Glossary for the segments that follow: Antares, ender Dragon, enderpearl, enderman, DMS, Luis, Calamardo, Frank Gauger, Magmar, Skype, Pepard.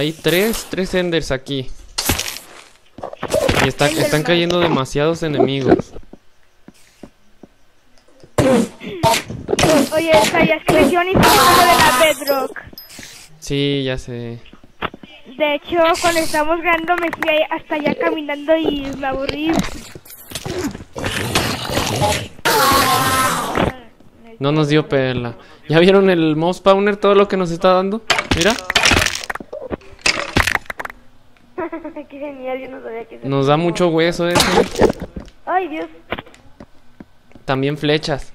Hay tres enders aquí. Y están cayendo demasiados enemigos. Oye, ¿sabías que me hicieron informando de la Bedrock? Sí, ya sé. De hecho, cuando estábamos grabando me fui hasta allá caminando y me aburrí. No nos dio perla. ¿Ya vieron el mob spawner? Todo lo que nos está dando. Mira. Qué genial, yo no sabía que nos da mucho hueso eso. Ay, Dios. También flechas.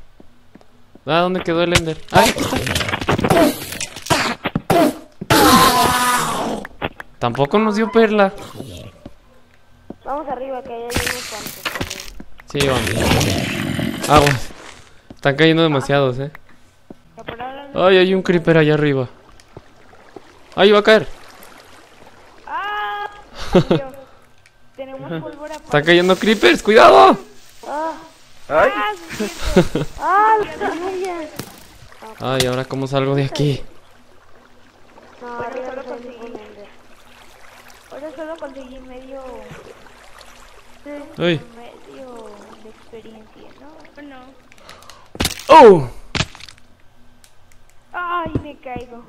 Ah, ¿dónde quedó el ender? Ay, aquí está. Tampoco nos dio perla. Vamos arriba, que hay unos cuantos. Sí, vamos. Ah, bueno. Están cayendo demasiados, eh. Ay, hay un creeper allá arriba. Ay, va a caer. Está cayendo creepers, cuidado. Ay. Ay, ahora cómo salgo de aquí. Ahora solo conseguí medio. Medio de experiencia, ¿no? No. Oh. Ay, me caigo.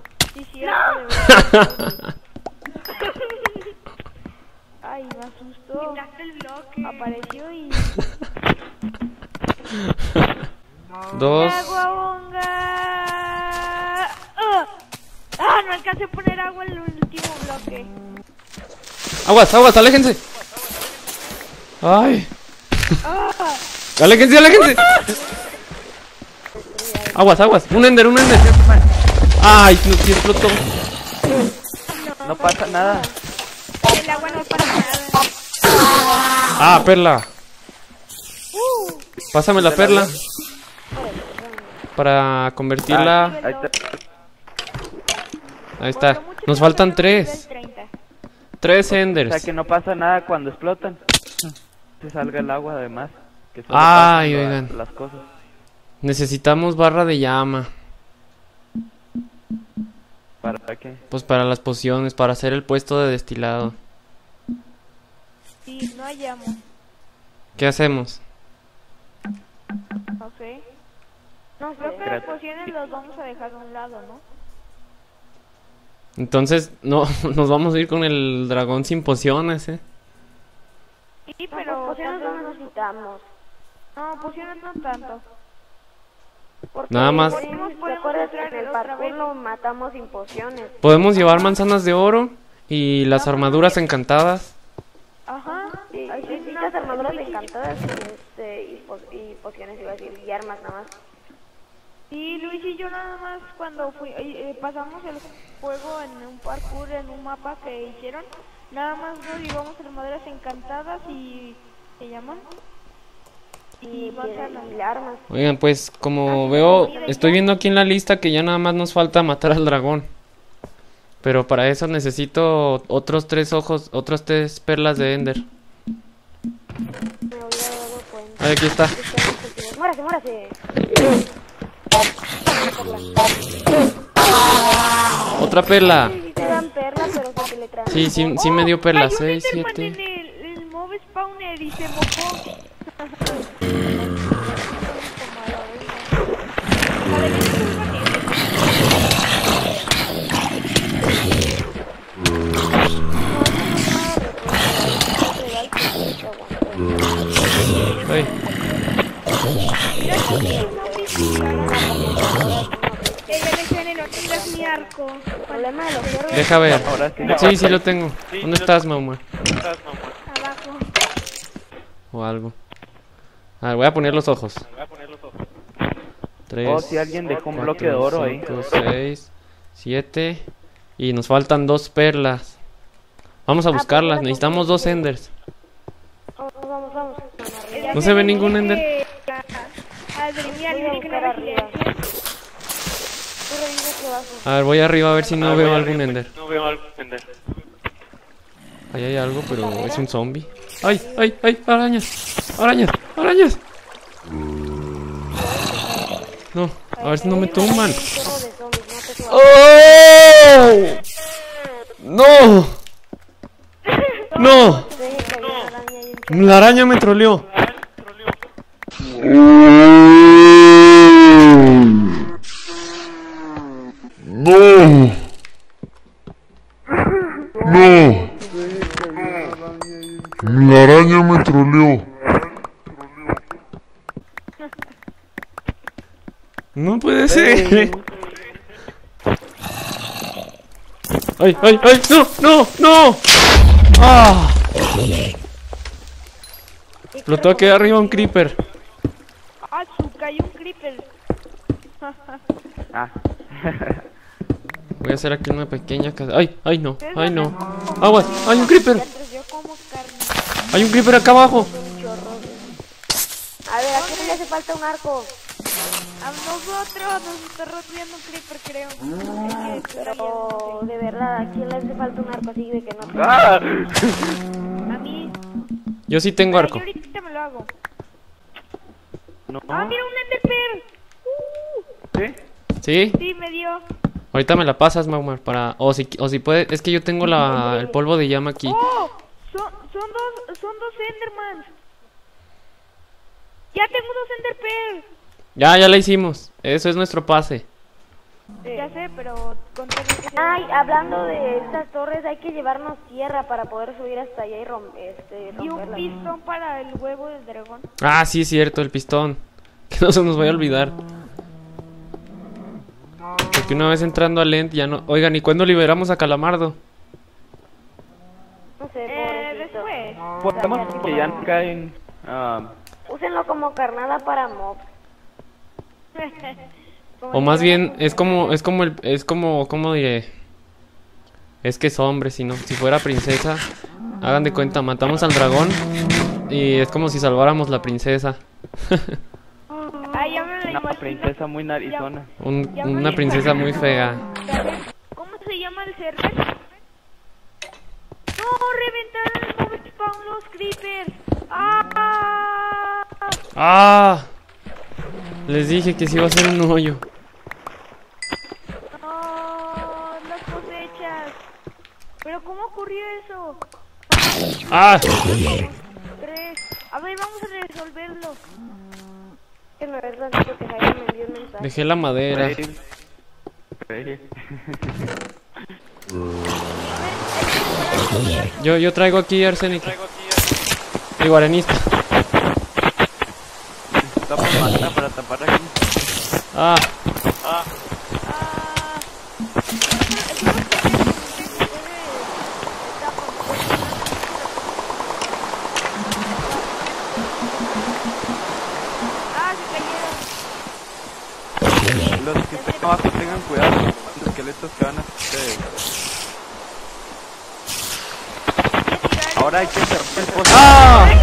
Ay, me asustó. Apareció y... Dos. ¡Agua, bonga! ¡Ah! No alcancé a poner agua en el último bloque. ¡Aguas, aguas! ¡Aléjense! ¡Ay! ¡Aléjense, aléjense! ¡Aguas, aguas! ¡Un ender, un ender! ¡Ay! ¡Sí explotó! No pasa nada. El agua no pasa nada. Ah, perla. Pásame la perla para convertirla. Ahí está. Nos faltan 3 enders. O sea que no pasa nada cuando explotan. Se salga el agua además. Que ay, oigan. Las cosas. Necesitamos barra de llama. ¿Para qué? Pues para las pociones, para hacer el puesto de destilado. Sí, no hay llama. ¿Qué hacemos? Ok. No sé. Creo que las pociones las vamos a dejar a un lado, ¿no? Entonces, no, nos vamos a ir con el dragón sin pociones, ¿eh? Sí, pero no, pociones no necesitamos. No, pociones no tanto. Porque nada más. Podemos llevar manzanas de oro y las armaduras encantadas. Ajá. Sí, sí, las armaduras encantadas y pociones iba a decir, y armas nada más. Sí, Luis y yo nada más cuando pasamos el juego en un parkour, en un mapa que hicieron, nada más nos llevamos armaduras encantadas y se llaman. Y armas. Oigan, pues como veo, estoy viendo aquí en la lista que ya nada más nos falta matar al dragón. Pero para eso necesito otros 3 ojos, otras 3 perlas de ender. Ahí, aquí está. Muérase, muérase. Otra perla. Sí, sí, sí me dio perla. 6, 7. El mob spawner y se mojó. Ay. Deja ver. Sí, sí lo tengo. ¿Dónde estás, mamá? Abajo. O algo. A ver, voy a poner los ojos. 3. Oh, si alguien dejó un bloque de oro ahí. 6, 7. Y nos faltan 2 perlas. Vamos a buscarlas. Necesitamos 2 enders. Vamos. No se ve ningún ender. A ver, voy arriba a ver si no veo algún ender. Ahí hay algo, pero es un zombie. ¡Ay, ay, ay! ¡Arañas! ¡Arañas! ¡Arañas! No, a ver si no me tumban. ¡Oh! ¡No! ¡No! La araña me troleó. ¡No! ¡No! La araña me troleó. No puede ser. ¡Ay, ay, ay! ¡No, no, no! ¡Ah! Explotó aquí arriba un creeper. ¡Ah, cayó un creeper! Voy a hacer aquí una pequeña casa. ¡Ay, ay, no! ¡Ay, no! ¡Aguas! ¡Hay un creeper! ¡Hay un creeper acá abajo! A ver, aquí le hace falta un arco. A nosotros nos está rodeando un creeper, creo. Pero de verdad, aquí le hace falta un arco así de que no. A mí. Yo sí tengo arco. Yo ahorita me lo hago. No. Ah, mira un enderpearl. ¿Sí? ¿Sí? Sí, me dio. Ahorita me la pasas, Magmar, para. O si puedes, es que yo tengo el polvo de llama aquí. Oh, son dos endermans. Ya tengo dos enderpearl. Ya la hicimos. Eso es nuestro pase. Ya sé, pero... Ay, hablando de estas torres, hay que llevarnos tierra para poder subir hasta allá y romperla. Y un pistón para el huevo del dragón. Ah, sí, cierto, el pistón. Que no se nos vaya a olvidar. Porque una vez entrando al End ya no... Oigan, ¿y cuándo liberamos a Calamardo? No sé, después. Podemos que ya caen... Úsenlo como carnada para mobs. O más bien es como diré, es que es hombre, si fuera princesa, hagan de cuenta, matamos al dragón y es como si salváramos la princesa. Una princesa muy narizona. Una princesa muy fea. ¿Cómo se llama el server? No, reventaron el spawn los creepers. Ah. Les dije que si iba a ser un hoyo. No, las cosechas. Pero ¿cómo ocurrió eso? Ah. A ver, vamos a resolverlo. Que la verdad es que Jaime me dio un mensaje. Dejé la madera. Yo traigo aquí arsénico. Y guaranista. Para tapar aquí. Los que estén abajo tengan cuidado con los esqueletos que van a hacer. Ahora hay que hacer cosas.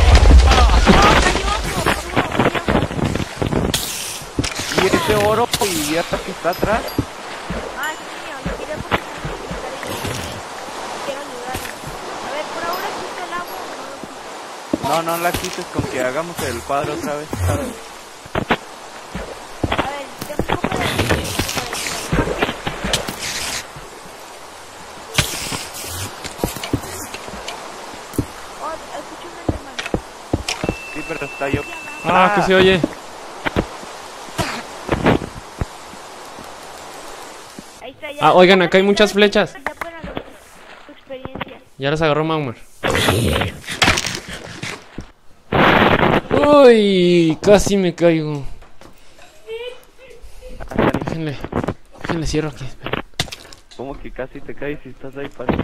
Y ese oro y hasta que está atrás. Ay, mío, lo tiré porque quiero ayudarlo. A ver, por ahora quito el agua o no. No la quites con que hagamos el cuadro otra vez. A ver, tengo un poco de... Oh, escucho un enderman. Sí, pero está yo. Ah, que se oye. Ah, oigan, acá hay muchas flechas. Ya las agarró Magmar. Uy, casi me caigo. Déjenle cierro aquí. ¿Cómo que casi te caes si estás ahí para?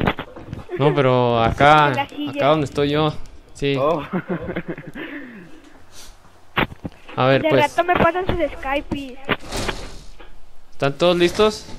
No, pero acá donde estoy yo. Sí. Oh. A ver, pues. De rato me pasan sus Skype. ¿Están todos listos?